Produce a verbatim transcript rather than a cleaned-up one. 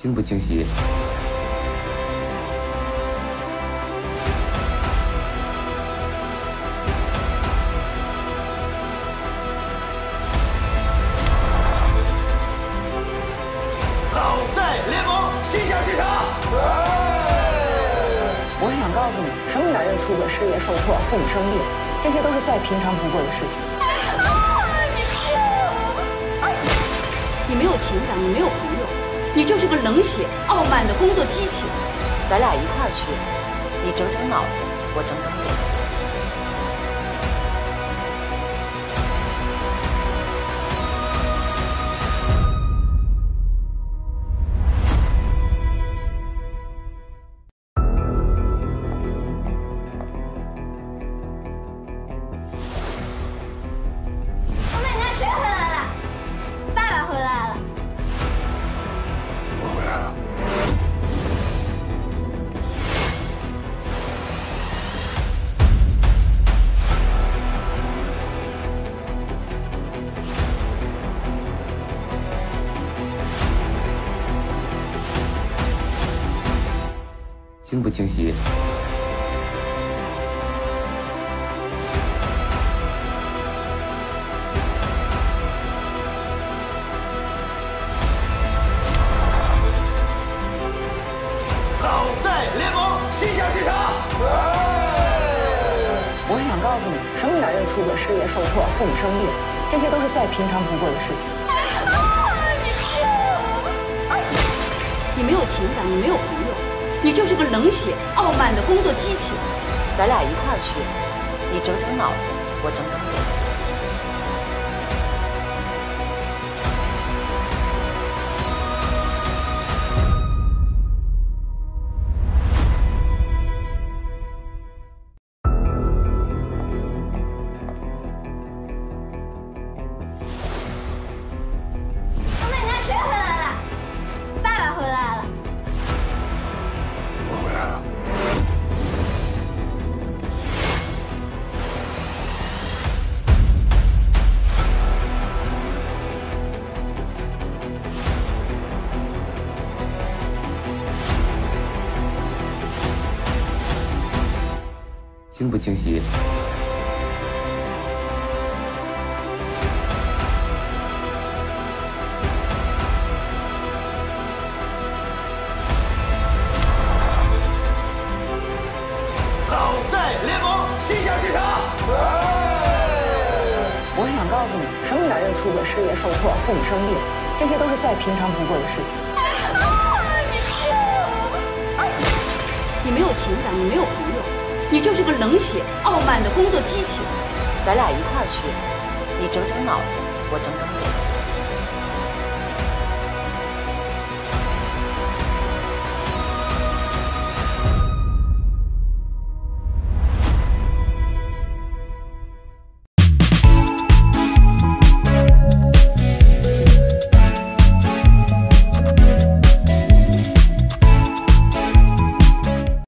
清不清晰？讨债联盟，心想事成。我是想告诉你，什么男人出轨、事业受挫、妇女生病，这些都是再平常不过的事情。 你没有情感，你没有朋友，你就是个冷血、傲慢的工作机器。咱俩一块儿去，你整整脑子，我整整脸。我奶奶谁回来了？爸爸回来了。 清不清晰？讨债联盟，心想事成。我是想告诉你，什么男人出轨、事业受挫、妇女生病，这些都是再平常不过的事情。你没有情感，你没有朋友。 你就是个冷血、傲慢的工作机器。咱俩一块儿去，你整整脑子，我整整脸。我奶奶谁回来了？爸爸回来了。 清不清晰？讨债联盟，心想事成。我是想告诉你，什么男人出轨、事业受挫、妇女生病，这些都是再平常不过的事情。你没有情感，你没有朋友。 你就是个冷血、傲慢的工作机器。咱俩一块儿去，你整整脑子，我整整脸。